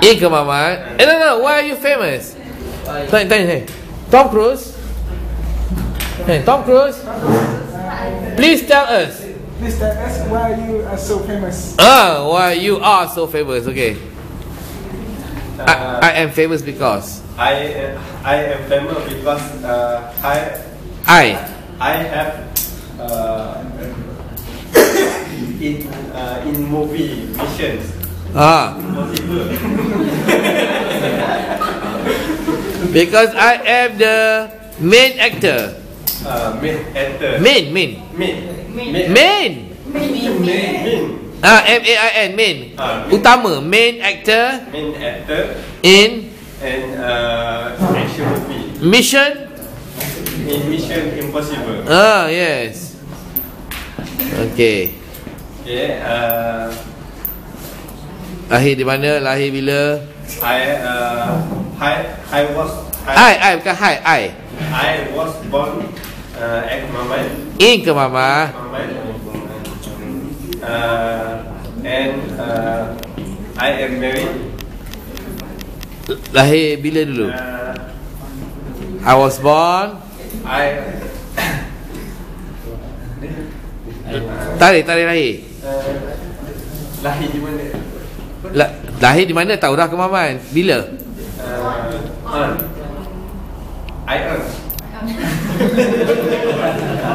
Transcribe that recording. Eka Mama. Eh, no, why are you famous? Hey, Tom Cruise. Hey, Tom Cruise. Please tell us. Please tell us why you are so famous. Ah, why you are so famous? Okay. I am famous because. I am famous because I have in movie missions. Ah. Because I am the main actor. Main. Utama. Main actor. In action movie. Mission Impossible. Ah, yes. Okay. Yeah. Lahir di mana? Lahir bila? I was born at Mamai. In ke Mama. And I am married. Lahir bila dulu? I was born. Tarik lahir. Lahir di mana? Lahir di mana? Tahu dah ke Maman? Bila? I am.